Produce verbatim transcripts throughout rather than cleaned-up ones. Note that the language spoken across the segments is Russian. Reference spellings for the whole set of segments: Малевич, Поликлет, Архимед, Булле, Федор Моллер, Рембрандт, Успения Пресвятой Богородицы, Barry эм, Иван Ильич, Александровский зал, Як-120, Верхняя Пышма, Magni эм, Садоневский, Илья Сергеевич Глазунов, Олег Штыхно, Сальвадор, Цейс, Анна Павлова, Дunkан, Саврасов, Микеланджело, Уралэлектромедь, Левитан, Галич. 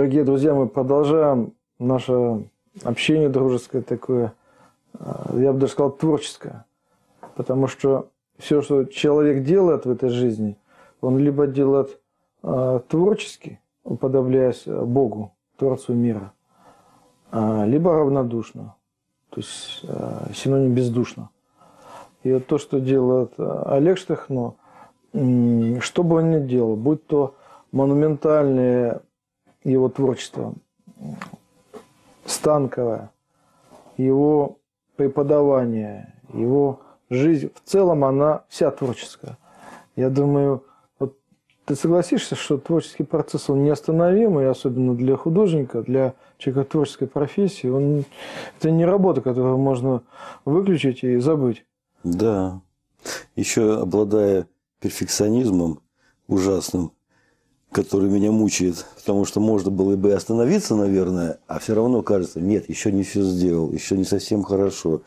Дорогие друзья, мы продолжаем наше общение дружеское такое, я бы даже сказал, творческое. Потому что все, что человек делает в этой жизни, он либо делает творчески, уподобляясь Богу, Творцу мира, либо равнодушно, то есть синоним бездушно. И вот то, что делает Олег Штыхно, что бы он ни делал, будь то монументальное его творчество, станковое, его преподавание, его жизнь, в целом она вся творческая. Я думаю, вот ты согласишься, что творческий процесс, он неостановимый, особенно для художника, для человека творческой профессии. Он, это не работа, которую можно выключить и забыть. Да. Еще обладая перфекционизмом ужасным, который меня мучает, потому что можно было бы остановиться, наверное, а все равно кажется, нет, еще не все сделал, еще не совсем хорошо.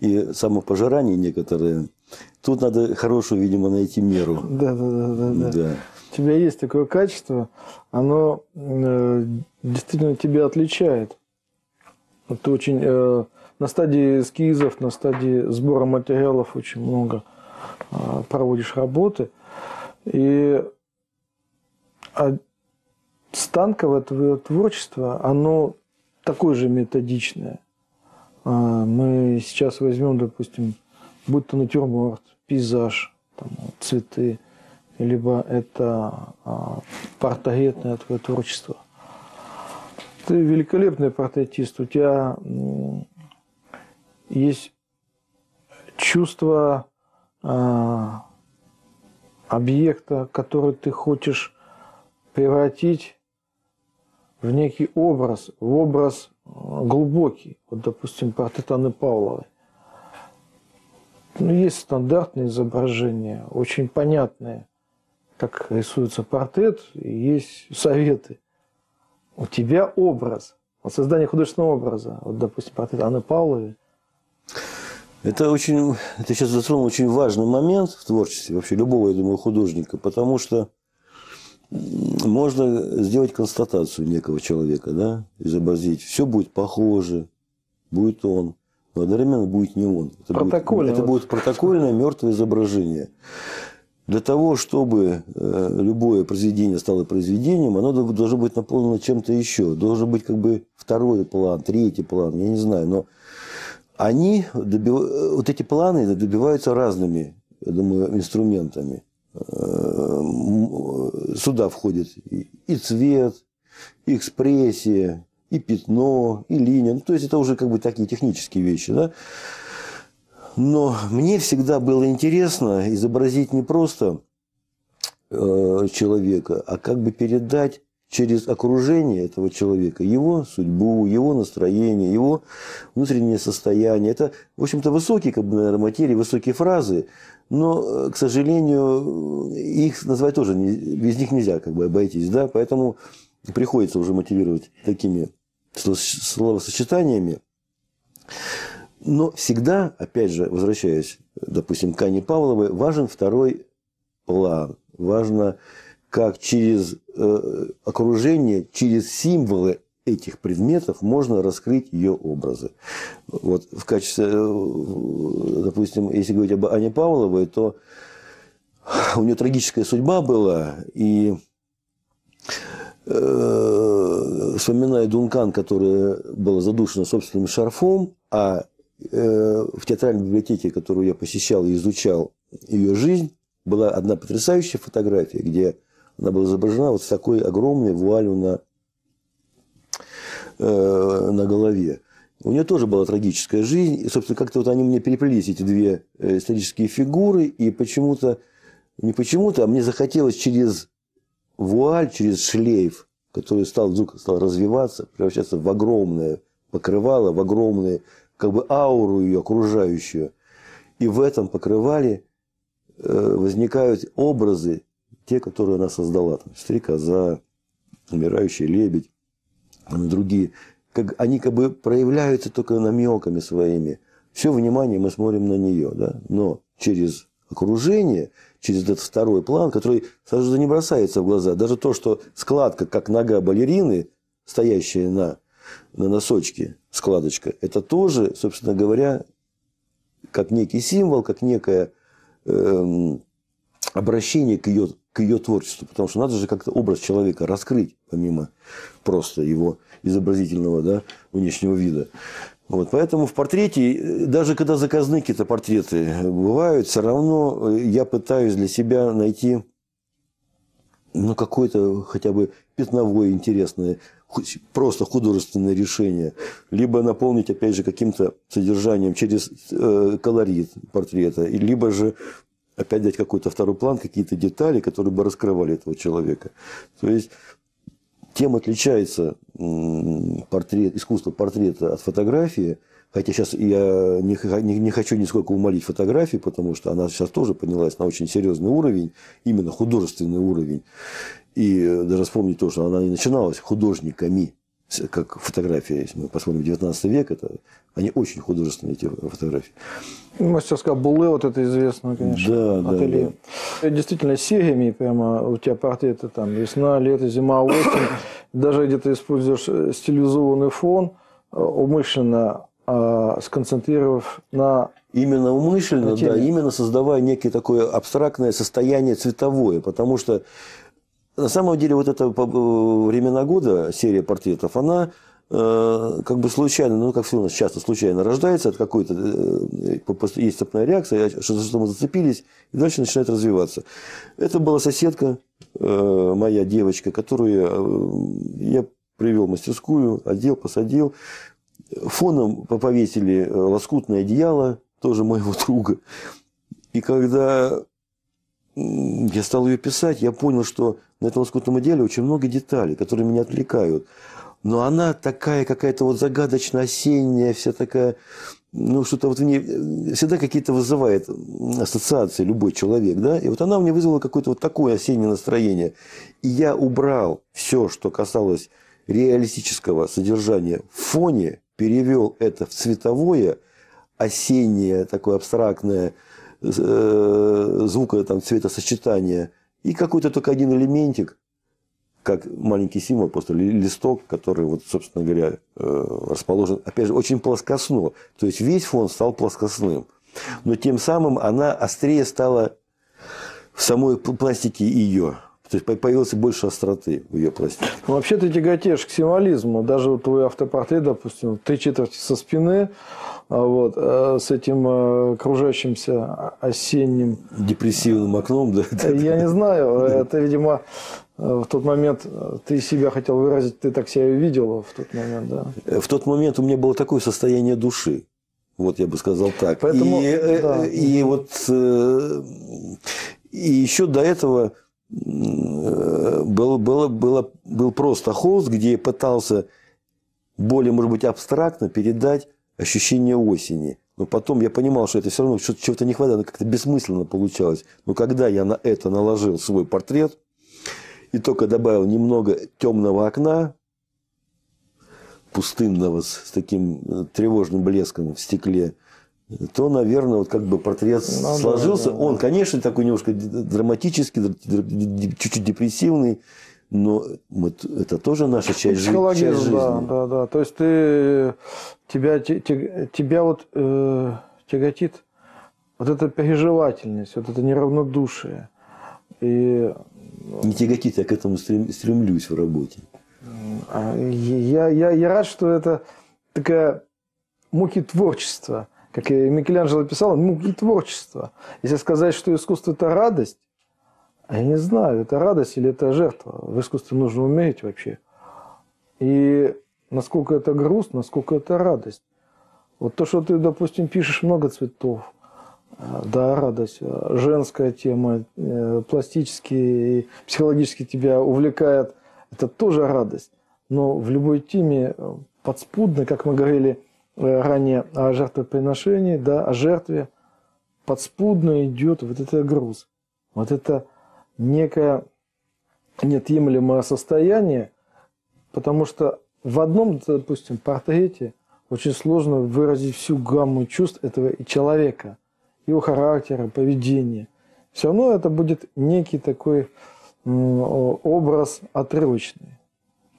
И самопожирание некоторые. Тут надо хорошую, видимо, найти меру. Да, да, да, да, да. да. У тебя есть такое качество, оно э, действительно тебя отличает. Это очень... Э, на стадии эскизов, на стадии сбора материалов очень много э, проводишь работы. И а станковое твое творчество, оно такое же методичное. Мы сейчас возьмем, допустим, будь то натюрморт, пейзаж, там, цветы, либо это портретное твое творчество. Ты великолепный портретист, у тебя есть чувство объекта, который ты хочешь превратить в некий образ, в образ глубокий. Вот, допустим, портрет Анны Павловой. Ну, есть стандартные изображения, очень понятные, как рисуется портрет, и есть советы. У тебя образ, вот создание художественного образа, вот, допустим, портрет Анны Павловой. Это очень, это сейчас затронул очень важный момент в творчестве вообще любого, я думаю, художника, потому что можно сделать констатацию некого человека, да, изобразить. Все будет похоже, будет он, но одновременно будет не он. Это будет, это будет протокольное мертвое изображение. Для того, чтобы любое произведение стало произведением, оно должно быть наполнено чем-то еще. Должен быть как бы второй план, третий план, я не знаю. Но они, добив... вот эти планы добиваются разными, я думаю, инструментами. Сюда входит и цвет, и экспрессия, и пятно, и линия. Ну, то есть это уже как бы такие технические вещи, да? Но мне всегда было интересно изобразить не просто э, человека, а как бы передать через окружение этого человека его судьбу, его настроение, его внутреннее состояние. Это, в общем-то, высокие, как бы, наверное, материи, высокие фразы. Но, к сожалению, их назвать тоже, без них нельзя как бы обойтись, да, поэтому приходится уже мотивировать такими словосочетаниями. Но всегда, опять же, возвращаясь, допустим, к Анне Павловой, важен второй план, важно, как через э, окружение, через символы этих предметов можно раскрыть ее образы. Вот в качестве, допустим, если говорить об Анне Павловой, то у нее трагическая судьба была, и э, вспоминая Дункан, которая была задушена собственным шарфом, а э, в театральной библиотеке, которую я посещал и изучал ее жизнь, была одна потрясающая фотография, где она была изображена вот с такой огромной вуалью на на голове. У нее тоже была трагическая жизнь. И, собственно, как-то вот они мне переплелись, эти две исторические фигуры, и почему-то, не почему-то, а мне захотелось через вуаль, через шлейф, который стал, вдруг стал развиваться, превращаться в огромное покрывало, в огромную как бы ауру ее окружающую. И в этом покрывале возникают образы, те, которые она создала. Там, стрекоза, умирающий лебедь, другие, как, они как бы проявляются только намеками своими. Все внимание мы смотрим на нее, да? Но через окружение, через этот второй план, который сразу же не бросается в глаза. Даже то, что складка, как нога балерины, стоящая на, на носочке складочка, это тоже, собственно говоря, как некий символ, как некое э, обращение к ее, к ее творчеству. Потому что надо же как-то образ человека раскрыть, помимо просто его изобразительного, да, внешнего вида. Вот, поэтому в портрете, даже когда заказные какие-то портреты бывают, все равно я пытаюсь для себя найти, ну, какое-то хотя бы пятновое интересное, просто художественное решение. Либо наполнить, опять же, каким-то содержанием через э, колорит портрета, либо же опять дать какой-то второй план, какие-то детали, которые бы раскрывали этого человека. То есть... Тем отличается портрет, искусство портрета от фотографии, хотя сейчас я не, не, не хочу нисколько умолить фотографии, потому что она сейчас тоже поднялась на очень серьезный уровень, именно художественный уровень. И даже вспомнить то, что она и начиналась художниками, как фотография, если мы посмотрим девятнадцатый век, это, они очень художественные, эти фотографии. Мастерская Булле, вот это известно, конечно, да, ателье. Да, да. Действительно, сериями прямо у тебя портреты там весна, лето, зима, осень. Даже где-то используешь стилизованный фон, умышленно а, сконцентрировав на... Именно умышленно, на да, именно создавая некое такое абстрактное состояние цветовое, потому что на самом деле, вот эта времена года, серия портретов, она э, как бы случайно, ну, как все у нас часто, случайно рождается от какой-то, э, есть цепная реакция, что мы зацепились, и дальше начинает развиваться. Это была соседка, э, моя девочка, которую я привел в мастерскую, одел, посадил. Фоном повесили лоскутное одеяло, тоже моего друга. И когда... я стал ее писать, я понял, что на этом лоскутном одеяле очень много деталей, которые меня отвлекают. Но она такая какая-то вот загадочно-осенняя, вся такая, ну что-то вот в ней, всегда какие-то вызывает ассоциации любой человек, да. И вот она мне вызвала какое-то вот такое осеннее настроение. И я убрал все, что касалось реалистического содержания в фоне, перевел это в цветовое, осеннее, такое абстрактное, звука, там, цветосочетания, и какой-то только один элементик, как маленький символ, просто листок, который, вот, собственно говоря, расположен, опять же, очень плоскостно. То есть весь фон стал плоскостным. Но тем самым она острее стала в самой пластике ее. То есть появилось больше остроты в ее пластике. Ну, вообще ты тяготеешь к символизму. Даже вот твой автопортрет, допустим, три четверти со спины, вот, с этим кружащимся осенним... Депрессивным окном, да? Я не знаю. Это, видимо, в тот момент ты себя хотел выразить, ты так себя видел в тот момент, да? В тот момент у меня было такое состояние души. Вот я бы сказал так. Поэтому, и, да. и вот... И еще до этого... Был, было, было, был просто холст, где я пытался более, может быть, абстрактно передать ощущение осени. Но потом я понимал, что это все равно чего-то не хватает, как-то бессмысленно получалось. Но когда я на это наложил свой портрет и только добавил немного темного окна, пустынного, с таким тревожным блеском в стекле, то, наверное, вот как бы портрет ну, сложился. Да, да, да. Он, конечно, такой немножко драматический, чуть-чуть депрессивный, но это тоже наша часть жизни. Психологизм, да, да, да. То есть ты, тебя, тебя вот э, тяготит вот эта переживательность, вот это неравнодушие. И... Не тяготит, я к этому стремлюсь в работе. Я, я, я рад, что это такая муки творчества. Как и Микеланджело писал, муки творчества. Если сказать, что искусство – это радость, я не знаю, это радость или это жертва. В искусстве нужно уметь вообще. И насколько это грусть, насколько это радость. Вот то, что ты, допустим, пишешь много цветов, да, радость, женская тема, пластические и психологически тебя увлекает, это тоже радость. Но в любой теме подспудно, как мы говорили, ранее о жертвоприношении, да, о жертве, подспудно идет вот этот груз. Вот это некое неотъемлемое состояние, потому что в одном, допустим, портрете очень сложно выразить всю гамму чувств этого и человека, его характера, поведения. Все равно это будет некий такой образ отрывочный.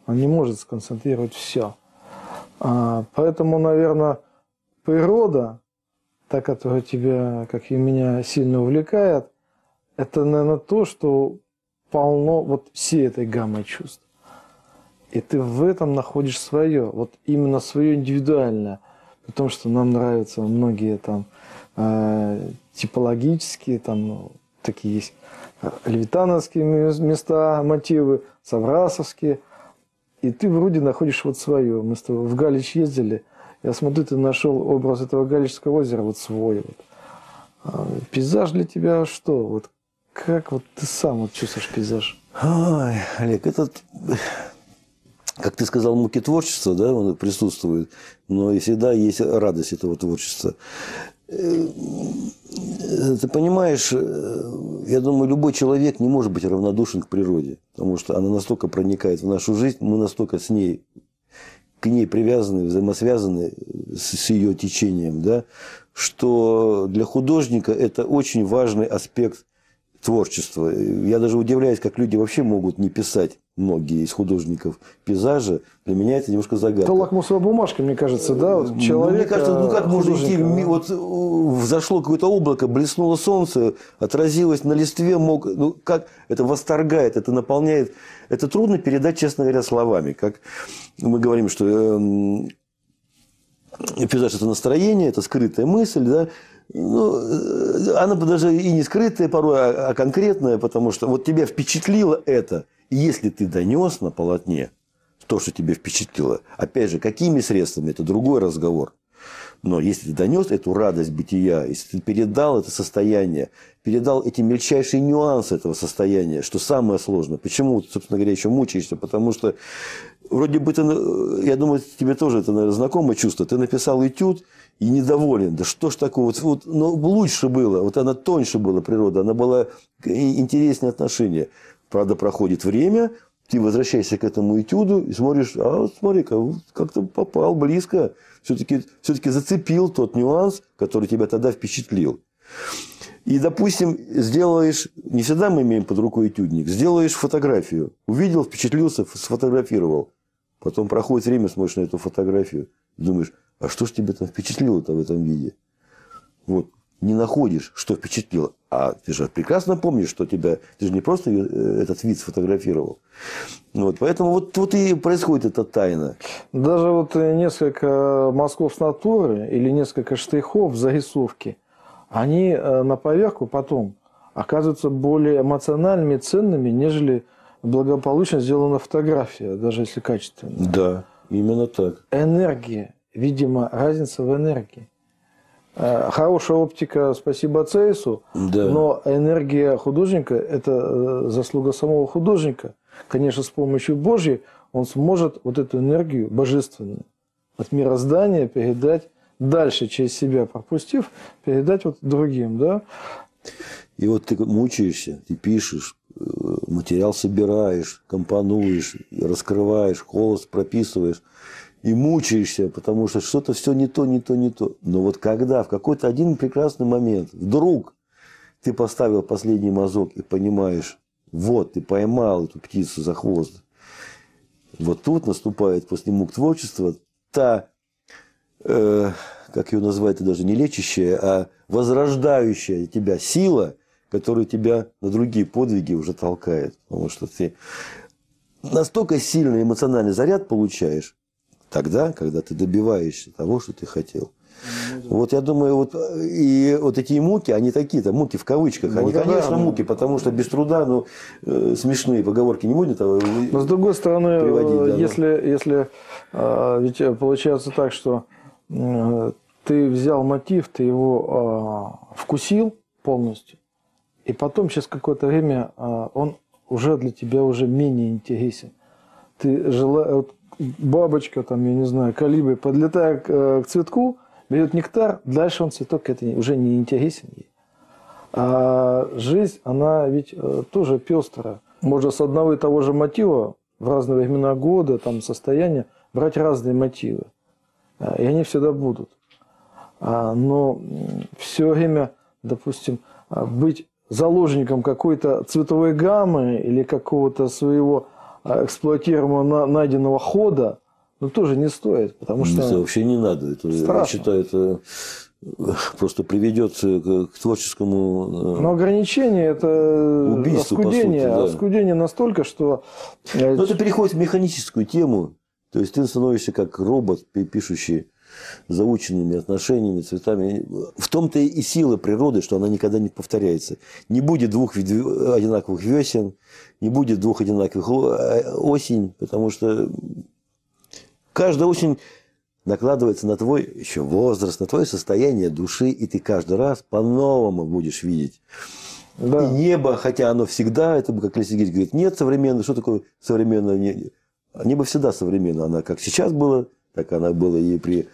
Он не может сконцентрировать все. Поэтому, наверное, природа, та, которая тебя, как и меня, сильно увлекает, это, наверное, то, что полно вот всей этой гаммой чувств. И ты в этом находишь свое, вот именно свое индивидуальное. При том, что нам нравятся многие там э, типологические, там ну, такие есть левитановские места, мотивы, саврасовские. И ты вроде находишь вот свое. Мы с тобой в Галич ездили. Я смотрю, ты нашел образ этого Галичского озера вот свой. Вот. А пейзаж для тебя что? Вот как вот ты сам вот чувствуешь пейзаж? Ой, Олег, этот, как ты сказал, муки творчества, да, он присутствует, но и всегда есть радость этого творчества. Ты понимаешь, я думаю, любой человек не может быть равнодушен к природе, потому что она настолько проникает в нашу жизнь, мы настолько с ней, к ней привязаны, взаимосвязаны с, с ее течением, да, что для художника это очень важный аспект творчества. Я даже удивляюсь, как люди вообще могут не писать, многие из художников пейзажа. Для меня это немножко загадка. Это лакмусовая бумажка, мне кажется, да? Вот человек, ну, мне кажется, ну как можно идти? Вот взошло какое-то облако, блеснуло солнце, отразилось на листве, мог... ну как это восторгает, это наполняет. Это трудно передать, честно говоря, словами. Как мы говорим, что э-м... пейзаж – это настроение, это скрытая мысль, да? Ну, она даже и не скрытая порой, а конкретная, потому что вот тебя впечатлило это. И если ты донес на полотне то, что тебя впечатлило, опять же, какими средствами, это другой разговор. Но если ты донес эту радость бытия, если ты передал это состояние, передал эти мельчайшие нюансы этого состояния, что самое сложное. Почему, собственно говоря, еще мучаешься? Потому что, вроде бы, ты, я думаю, тебе тоже это, наверное, знакомое чувство. Ты написал этюд и недоволен. Да что ж такое? Вот, ну, лучше было. Вот она тоньше была, природа. Она была интереснее отношение. Правда, проходит время, ты возвращаешься к этому этюду и смотришь, а вот смотри-ка, как-то попал близко. Все-таки, все-таки зацепил тот нюанс, который тебя тогда впечатлил. И, допустим, сделаешь, не всегда мы имеем под рукой этюдник, сделаешь фотографию. Увидел, впечатлился, сфотографировал. Потом проходит время, смотришь на эту фотографию. Думаешь, а что ж тебя там впечатлило-то в этом виде? Вот. Не находишь, что впечатлило. А ты же прекрасно помнишь, что тебя... Ты же не просто этот вид сфотографировал. Вот, поэтому вот, вот и происходит эта тайна. Даже вот несколько мазков с натуры или несколько штрихов зарисовки, они на поверку потом оказываются более эмоциональными, ценными, нежели благополучно сделана фотография, даже если качественная. Да, именно так. Энергия. Видимо, разница в энергии. Хорошая оптика, спасибо Цейсу, да. Но энергия художника – это заслуга самого художника. Конечно, с помощью Божьей он сможет вот эту энергию божественную от мироздания передать дальше, через себя пропустив, передать вот другим. Да? И вот ты мучаешься, ты пишешь, материал собираешь, компонуешь, раскрываешь, холст прописываешь. И мучаешься, потому что что-то все не то, не то, не то. Но вот когда в какой-то один прекрасный момент вдруг ты поставил последний мазок и понимаешь, вот ты поймал эту птицу за хвост. Вот тут наступает после мук творчества та, э, как ее назвать, это даже не лечащая, а возрождающая тебя сила, которая тебя на другие подвиги уже толкает. Потому что ты настолько сильный эмоциональный заряд получаешь, тогда, когда ты добиваешься того, что ты хотел. Ну, да. Вот я думаю, вот, и вот эти муки, они такие-то, муки в кавычках, ну, они, да, конечно, да, муки, да. Потому что без труда, ну, э, смешные поговорки не будет. А но с другой стороны, да, если, да. если э, ведь получается так, что э, ты взял мотив, ты его э, вкусил полностью, и потом через какое-то время э, он уже для тебя уже менее интересен. Ты желаешь... Бабочка, там, я не знаю, колибри, подлетая к, э, к цветку, берет нектар, дальше он цветок это уже не интересен ей. А жизнь, она ведь э, тоже пестрая. Можно с одного и того же мотива в разные времена года, там, состояния, брать разные мотивы. А, и они всегда будут. А, но все время, допустим, быть заложником какой-то цветовой гаммы или какого-то своего эксплуатируемого найденного хода, ну, тоже не стоит, потому что... Это вообще не надо. Это, я считаю, это просто приведет к творческому... Но ограничение – это убийство, оскудение. По сути, да. Оскудение настолько, что... Но это переходит в механическую тему. То есть ты становишься как робот, пишущий заученными отношениями, цветами. В том-то и сила природы, что она никогда не повторяется. Не будет двух одинаковых весен, не будет двух одинаковых осень, потому что каждая осень накладывается на твой еще возраст, на твое состояние души, и ты каждый раз по-новому будешь видеть. Да. И небо, хотя оно всегда, это как Лисегирь говорит, нет современного, что такое современное? Небо всегда современно, она как сейчас было, так она была и при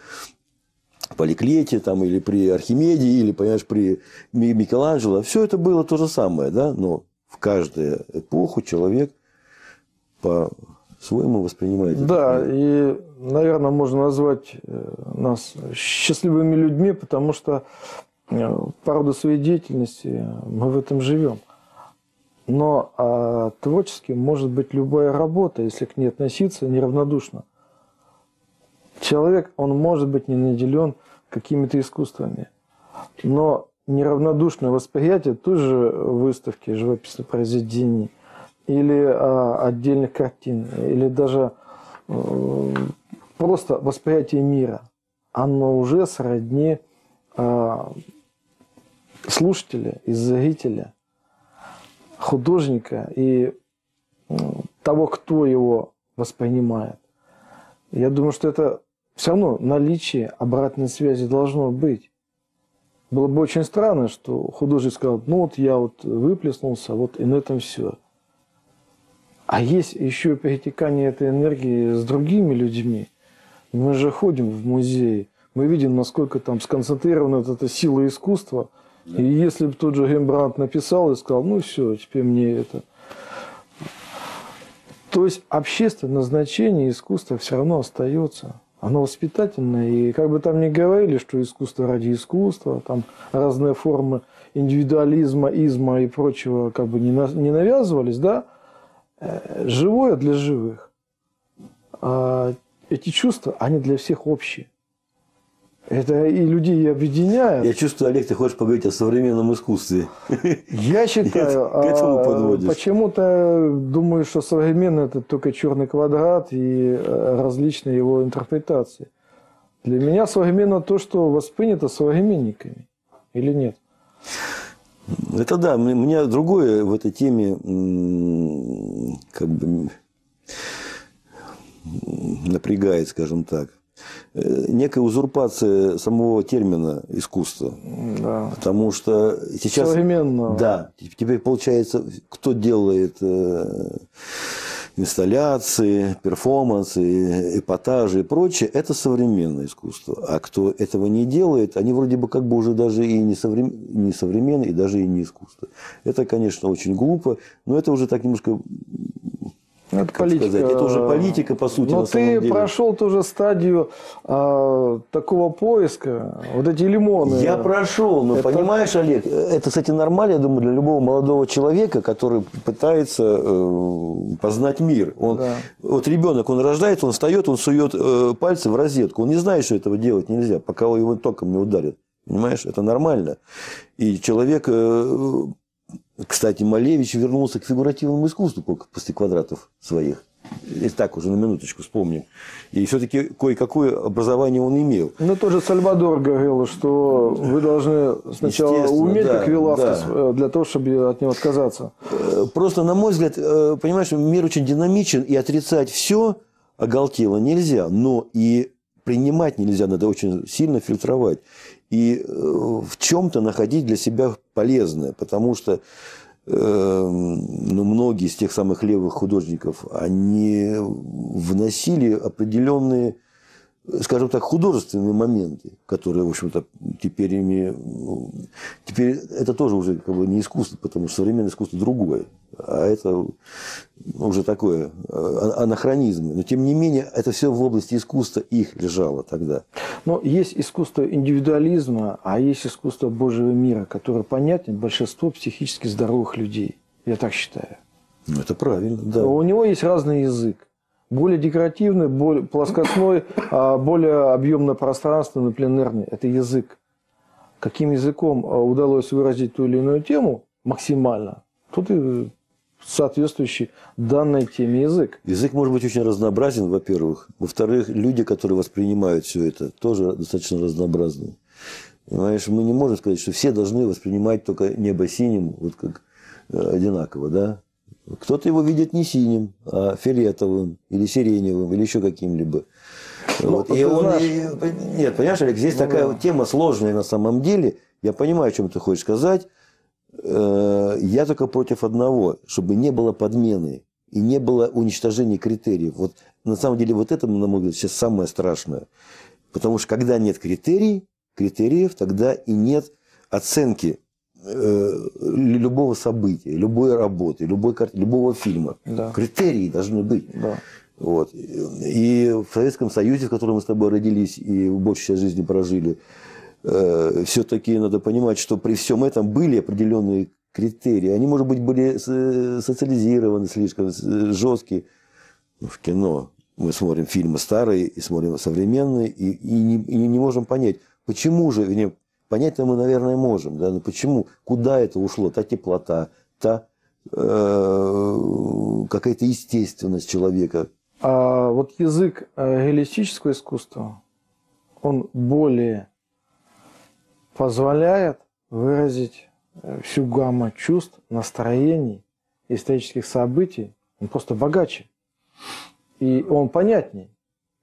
Поликлете, там, или при Архимеде, или, понимаешь, при Микеланджело. Все это было то же самое, да? Но в каждую эпоху человек по-своему воспринимает. Да, и, наверное, можно назвать нас счастливыми людьми, потому что по роду своей деятельности мы в этом живем. Но а, творческим может быть любая работа, если к ней относиться неравнодушно. Человек, он может быть не наделен какими-то искусствами, но неравнодушное восприятие той же выставки живописных произведений или а, отдельных картин, или даже э, просто восприятие мира, оно уже сродни э, слушателя и зрителя, художника и того, кто его воспринимает. Я думаю, что это все равно наличие обратной связи должно быть. Было бы очень странно, что художник сказал, ну вот я вот выплеснулся, вот и на этом все. А есть еще перетекание этой энергии с другими людьми. Мы же ходим в музей, мы видим, насколько там сконцентрирована вот эта сила искусства. И если бы тот же Рембрандт написал и сказал, ну все, теперь мне это... То есть общественное значение искусства все равно остается. Оно воспитательное. И как бы там ни говорили, что искусство ради искусства, там разные формы индивидуализма, изма и прочего как бы не, на... не навязывались, да? Живое для живых. А эти чувства, они для всех общие. Это и людей объединяет. Я чувствую, Олег, ты хочешь поговорить о современном искусстве. Я считаю, к этому подводишь. Почему-то думаю, что современное – это только черный квадрат и различные его интерпретации. Для меня современно то, что воспринято современниками. Или нет? Это да. У меня другое в этой теме как бы напрягает, скажем так. Некая узурпация самого термина искусства. Да. Потому что сейчас... Современно. Да. Теперь получается, кто делает инсталляции, перформансы, эпатажи и прочее, это современное искусство. А кто этого не делает, они вроде бы как бы уже даже и не современные, и даже и не искусство. Это, конечно, очень глупо, но это уже так немножко... Это политика. Это уже политика, по сути. Но ты прошел тоже стадию э, такого поиска. Вот эти лимоны. Я прошел, но это... понимаешь, Олег, это, кстати, нормально, я думаю, для любого молодого человека, который пытается э, познать мир. Он, да. Вот ребенок, он рождается, он встает, он сует э, пальцы в розетку. Он не знает, что этого делать нельзя, пока его током не ударят. Понимаешь, это нормально. И человек... Э, Кстати, Малевич вернулся к фигуративному искусству после квадратов своих. И так уже на минуточку вспомним. И все-таки кое-какое образование он имел. Но тоже Сальвадор говорил, что вы должны сначала уметь, да, как Веласкес, да. Для того, чтобы от него отказаться. Просто, на мой взгляд, понимаешь, мир очень динамичен, и отрицать все оголтело нельзя. Но и принимать нельзя, надо очень сильно фильтровать. И в чем-то находить для себя полезное, потому что э, ну, многие из тех самых левых художников, они вносили определенные, скажем так, художественные моменты, которые, в общем-то, теперь ими... Теперь это тоже уже как бы не искусство, потому что современное искусство другое, а это уже такое анахронизм. Но, тем не менее, это все в области искусства их лежало тогда. Но есть искусство индивидуализма, а есть искусство Божьего мира, которое понятен большинству психически здоровых людей. Я так считаю. Ну, это правильно, да. У него есть разный язык. Более декоративный, более плоскостной, более объемно-пространственный, пленерный. Это язык. Каким языком удалось выразить ту или иную тему максимально, тут и соответствующий данной теме язык. Язык может быть очень разнообразен, во-первых. Во-вторых, люди, которые воспринимают все это, тоже достаточно разнообразны. Понимаешь, мы не можем сказать, что все должны воспринимать только небо синим, вот как одинаково, да? Кто-то его видит не синим, а фиолетовым, или сиреневым, или еще каким-либо. Ну, вот. И он... знаешь... Нет, понимаешь, Олег, здесь ну, такая да. вот тема сложная на самом деле. Я понимаю, о чем ты хочешь сказать. Я только против одного, чтобы не было подмены и не было уничтожения критериев. Вот на самом деле вот это, на мой взгляд, сейчас самое страшное. Потому что когда нет критерий, критериев, тогда и нет оценки любого события, любой работы, любой карты, любого фильма. Да. Критерии должны быть. Да. Вот. И в Советском Союзе, в котором мы с тобой родились и большую часть жизни прожили, э, все-таки надо понимать, что при всем этом были определенные критерии. Они, может быть, были социализированы слишком, жесткие. В кино мы смотрим фильмы старые и смотрим современные, и, и, не, и не можем понять, почему же... Вернее, понять-то мы, наверное, можем, да, но почему, куда это ушло, та теплота, та э, какая-то естественность человека. А вот язык реалистического искусства, он более позволяет выразить всю гамму чувств, настроений, исторических событий, он просто богаче, и он понятней.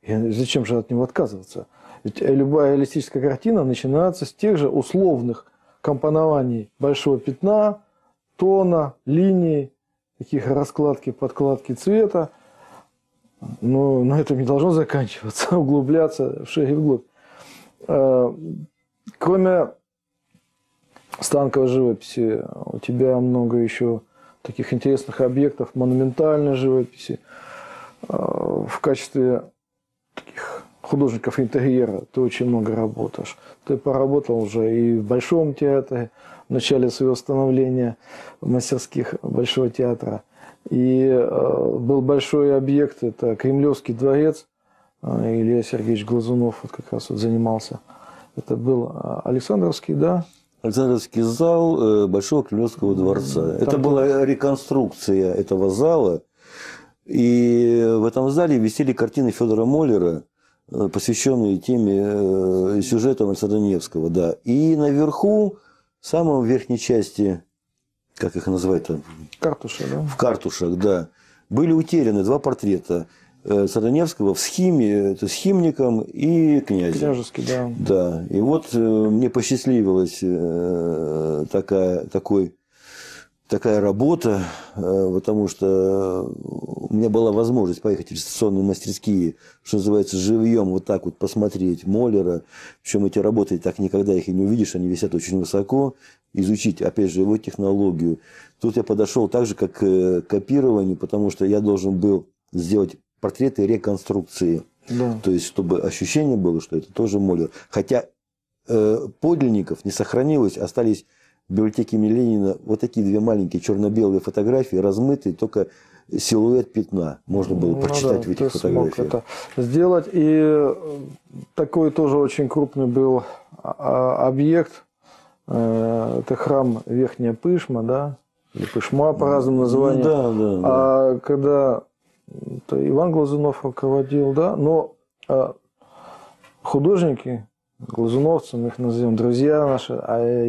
И зачем же от него отказываться? Ведь любая реалистическая картина начинается с тех же условных компонований большого пятна, тона, линии, таких раскладки, подкладки цвета. Но на этом не должно заканчиваться, углубляться вшире и вглубь. Кроме станковой живописи, у тебя много еще таких интересных объектов, монументальной живописи. В качестве таких... художников интерьера, ты очень много работаешь. Ты поработал уже и в Большом театре, в начале своего становления мастерских Большого театра. И э, был большой объект, это Кремлевский дворец, э, Илья Сергеевич Глазунов вот как раз вот занимался. Это был Александровский, да? Александровский зал э, Большого Кремлевского дворца. Там это была реконструкция этого зала. И в этом зале висели картины Федора Моллера, посвященные теме, э, сюжетам Садоневского, да. И наверху, в самой верхней части, как их называют-то? Картуши, да? В картушах, да. Были утеряны два портрета э, Садоневского в схиме, это с Химником и князем. Княжеский, да. Да. И вот э, мне посчастливилась э, такая, такой, такая работа, э, потому что... У меня была возможность поехать в реставрационные мастерские, что называется, живьем вот так вот посмотреть Моллера. Причем эти работы, так никогда их и не увидишь, они висят очень высоко. Изучить, опять же, его технологию. Тут я подошел так же, как к копированию, потому что я должен был сделать портреты реконструкции. Да. То есть, чтобы ощущение было, что это тоже Моллер. Хотя э, подлинников не сохранилось, остались в библиотеке имени Ленина вот такие две маленькие черно-белые фотографии, размытые, только... силуэт пятна можно было ну, прочитать да, в этих фотографиях. Это сделать. И такой тоже очень крупный был объект. Это храм Верхняя Пышма, да? Или Пышма по разным названиям. Ну, да, да, да. А когда Иван Глазунов руководил, да? Но художники, глазуновцы, мы их назовем, друзья наши,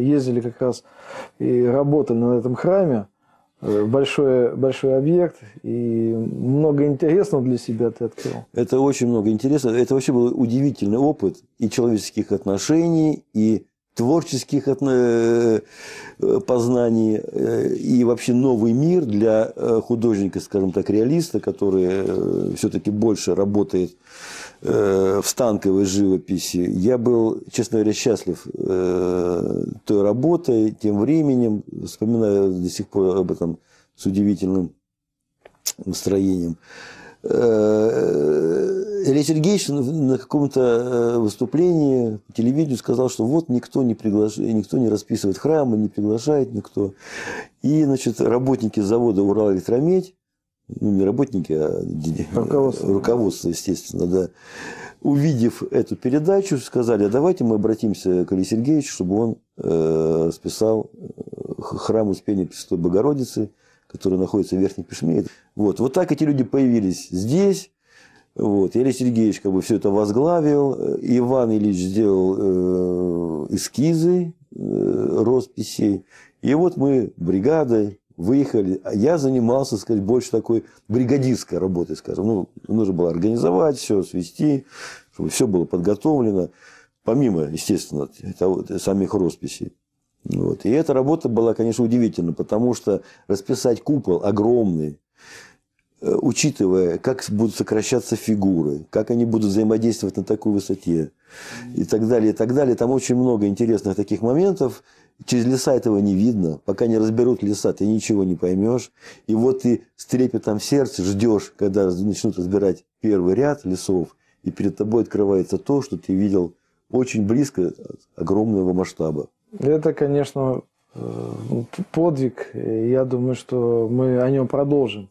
ездили как раз и работали на этом храме. Большой, большой объект, и много интересного для себя ты открыл. Это очень много интересного. Это вообще был удивительный опыт и человеческих отношений, и творческих отно... познаний, и вообще новый мир для художника, скажем так, реалиста, который все-таки больше работает в станковой живописи. Я был, честно говоря, счастлив той работой, тем временем, вспоминаю до сих пор об этом с удивительным настроением. Илья Сергеевич на каком-то выступлении по телевидению сказал, что вот никто не приглашает, никто не расписывает храмы, не приглашает никто. И, значит, работники завода «Уралэлектромедь», ну, не работники, а руководство, руководство естественно, да, увидев эту передачу, сказали, а давайте мы обратимся к Илье Сергеевичу, чтобы он э, расписал храм Успения Пресвятой Богородицы, который находится в Верхней Пышме. Вот, вот так эти люди появились здесь. Вот. Илья Сергеевич как бы все это возглавил, Иван Ильич сделал эскизы, росписи, и вот мы бригадой выехали. Я занимался, сказать, больше такой бригадистской работой, скажем. Ну, нужно было организовать все, свести, чтобы все было подготовлено, помимо, естественно, того, самих росписей. Вот. И эта работа была, конечно, удивительна, потому что расписать купол огромный, учитывая, как будут сокращаться фигуры, как они будут взаимодействовать на такой высоте и так далее, и так далее. Там очень много интересных таких моментов. Через леса этого не видно. Пока не разберут леса, ты ничего не поймешь. И вот ты с трепетом в сердце ждешь, когда начнут разбирать первый ряд лесов, и перед тобой открывается то, что ты видел очень близко от огромного масштаба. Это, конечно, подвиг. Я думаю, что мы о нем продолжим.